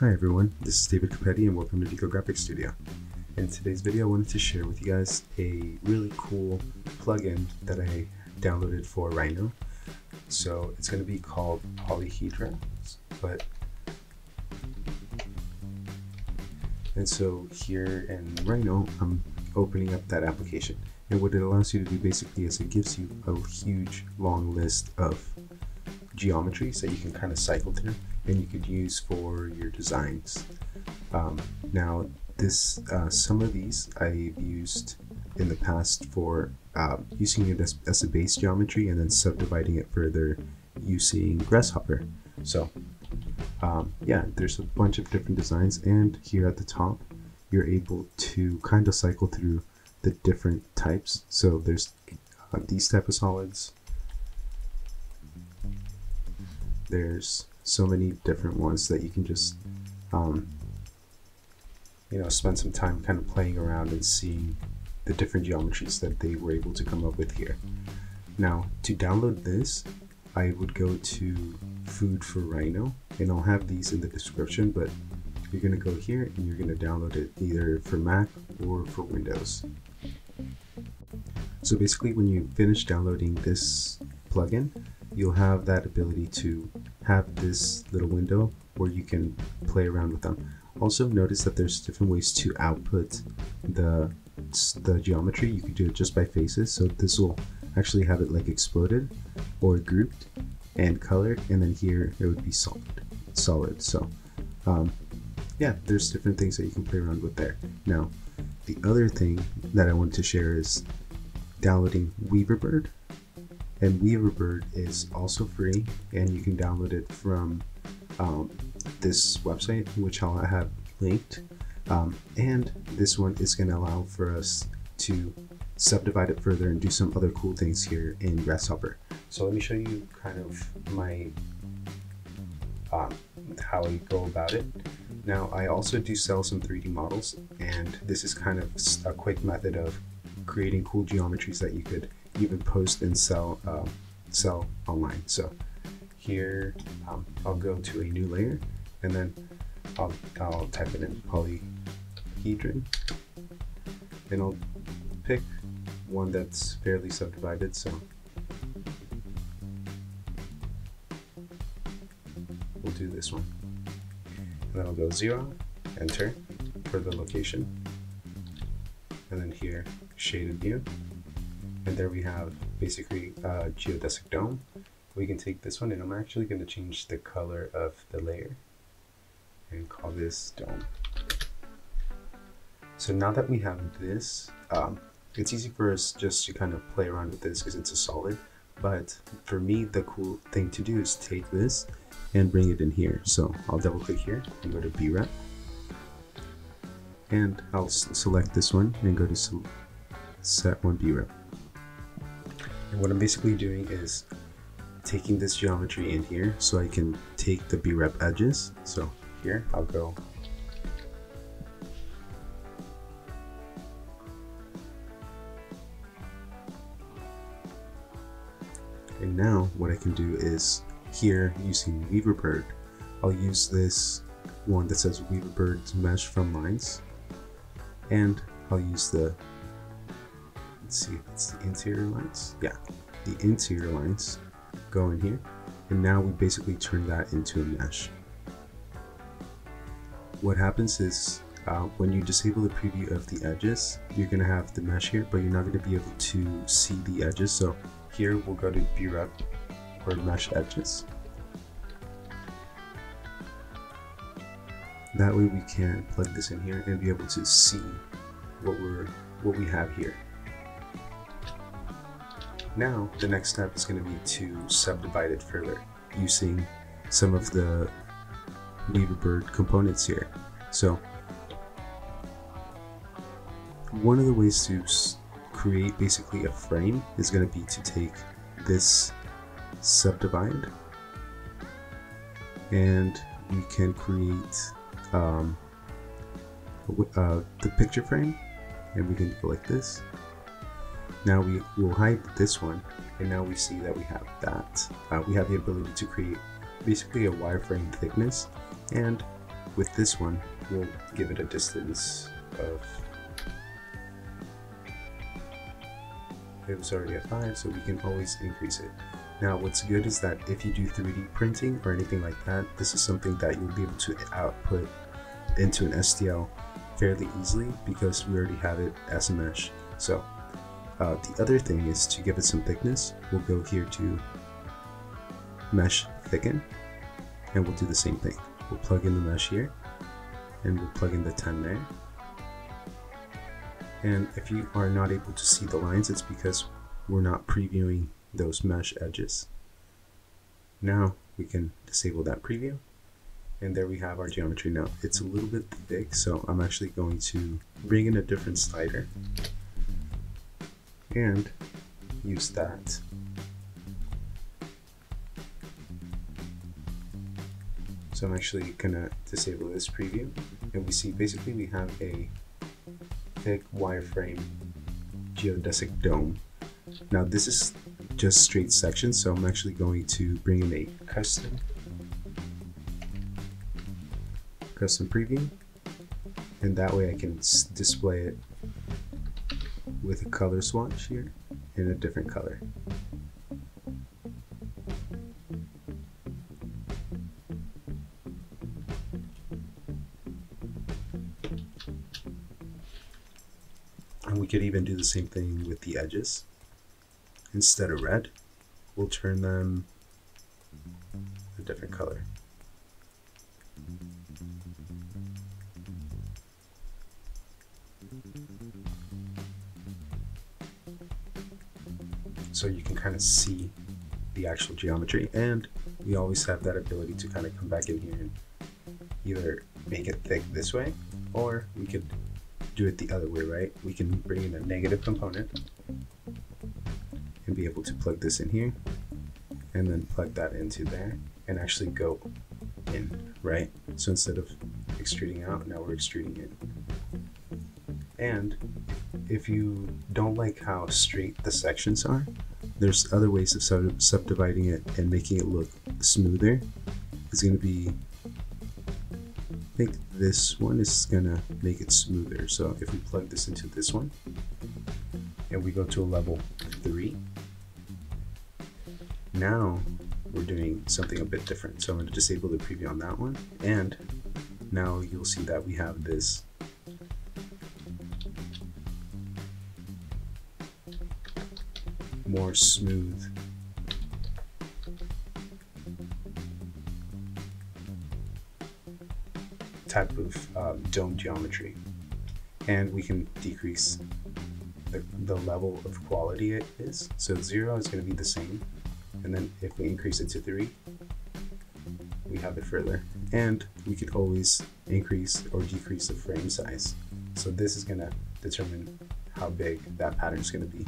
Hi everyone, this is David Capetti and welcome to DCO Graphics Studio. In today's video I wanted to share with you guys a really cool plugin that I downloaded for Rhino. So it's going to be called Polyhedra, and so here in Rhino I'm opening up that application, and what it allows you to do basically is it gives you a huge long list of geometries that you can kind of cycle through and you could use for your designs. Now this, some of these I've used in the past for using it as a base geometry and then subdividing it further using Grasshopper. So yeah, there's a bunch of different designs, and here at the top you're able to kind of cycle through the different types. So there's these type of solids, there's so many different ones that you can just you know, spend some time kind of playing around and seeing the different geometries that they were able to come up with here. Now to download this I would go to Food for Rhino, and I'll have these in the description, but you're gonna go here and you're gonna download it either for Mac or for Windows. So basically when you finish downloading this plugin, you'll have that ability to have this little window where you can play around with them. Also notice that there's different ways to output the geometry. You can do it just by faces, so this will actually have it like exploded or grouped and colored, and then here it would be solid. So yeah, there's different things that you can play around with there. Now the other thing that I wanted to share is downloading Weaverbird, and Weaverbird is also free and you can download it from this website, which I'll have linked, and this one is going to allow for us to subdivide it further and do some other cool things here in Grasshopper. So let me show you kind of my how I go about it. Now I also do sell some 3D models, and this is kind of a quick method of creating cool geometries that you could even post and sell online. So here I'll go to a new layer, and then I'll type it in polyhedron, and I'll pick one that's fairly subdivided. So we'll do this one, and then I'll go 0, enter for the location, and then here shaded view. And there we have basically a geodesic dome. We can take this one, and I'm actually going to change the color of the layer and call this dome. So now that we have this, it's easy for us just to kind of play around with this because it's a solid. But for me, the cool thing to do is take this and bring it in here. So I'll double click here and go to B-Rep. And I'll select this one and go to set one B-Rep. And what I'm basically doing is taking this geometry in here so I can take the B-Rep edges. So here I'll go and now what I can do is here using Weaverbird, I'll use this one that says Weaverbird's mesh from lines, and I'll use the interior lines, go in here, and now we basically turn that into a mesh. What happens is when you disable the preview of the edges, you're going to have the mesh here, but you're not going to be able to see the edges. So here we'll go to B-Rep or mesh edges, that way we can plug this in here and be able to see what we have here. Now the next step is going to be to subdivide it further using some of the Weaverbird components here. So one of the ways to create basically a frame is going to be to take this subdivide, and we can create the picture frame, and we can go like this. Now we will hide this one, and now we see that we have that. We have the ability to create basically a wireframe thickness, and With this one, we'll give it a distance of, it was already at 5, so we can always increase it. Now what's good is that if you do 3D printing or anything like that, this is something that you'll be able to output into an STL fairly easily because we already have it as a mesh. So the other thing is to give it some thickness. We'll go here to mesh thicken and we'll do the same thing. We'll plug in the mesh here and we'll plug in the 10 there. And if you are not able to see the lines, it's because we're not previewing those mesh edges. Now we can disable that preview, and there we have our geometry. Now it's a little bit thick, so I'm actually going to bring in a different slider and use that. So I'm actually gonna disable this preview, and we see basically we have a thick wireframe geodesic dome. Now this is just straight sections, so I'm actually going to bring in a custom preview, and that way I can display it with a color swatch here in a different color. And we could even do the same thing with the edges. Instead of red, we'll turn them a different color. So you can kind of see the actual geometry, and we always have that ability to kind of come back in here and either make it thick this way, or we could do it the other way, right? We can bring in a negative component and be able to plug this in here and then plug that into there and actually go in, right? So instead of extruding out, now we're extruding in. And if you don't like how straight the sections are, there's other ways of subdividing it and making it look smoother. It's gonna be, I think this one is gonna make it smoother. So if we plug this into this one and we go to a level 3, now we're doing something a bit different. So I'm going to disable the preview on that one, and now you'll see that we have this more smooth type of dome geometry, and we can decrease the level of quality it is. So 0 is going to be the same, and then if we increase it to 3, we have it further. And we could always increase or decrease the frame size. So this is going to determine how big that pattern is going to be.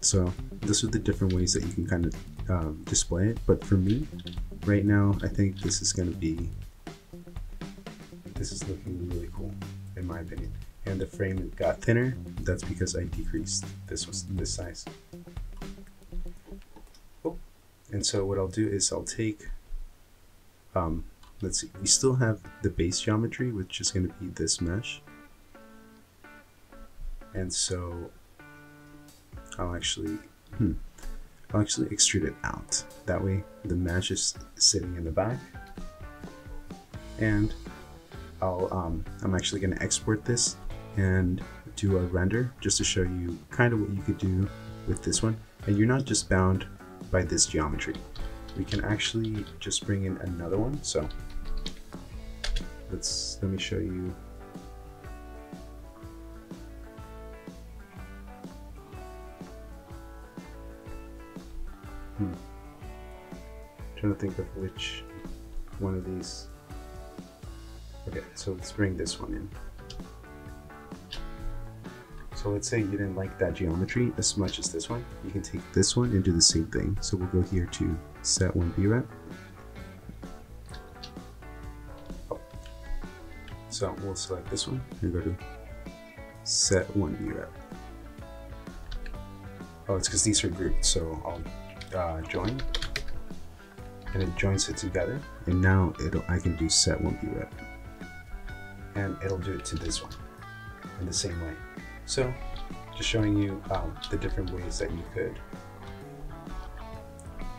So those are the different ways that you can kind of display it. But for me, right now, I think this is looking really cool, in my opinion. And the frame got thinner, that's because I decreased this size. Oh, and so what I'll do is I'll take, let's see, we still have the base geometry, which is going to be this mesh. And so I'll actually extrude it out. That way the mesh is sitting in the back. And I'm actually going to export this and do a render just to show you kind of what you could do with this one. And you're not just bound by this geometry. We can actually just bring in another one. So let me show you. I'm trying to think of which one of these. Okay, so let's bring this one in. So let's say you didn't like that geometry as much as this one. You can take this one and do the same thing. So we'll go here to set one B-Rep. Oh. So we'll select this one and go to set one B-Rep. Oh, it's because these are grouped, so I'll join. and it joins it together. And now I can do set one B-Rep, and it'll do it to this one in the same way. So just showing you the different ways that you could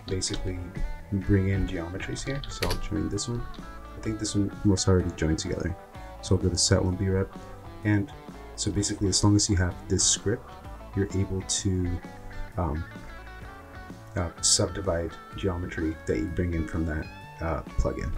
basically bring in geometries here. So I'll join this one. I think this one was already joined together. So I'll go to set one B-Rep, and so basically as long as you have this script, you're able to subdivide geometry that you bring in from that plugin.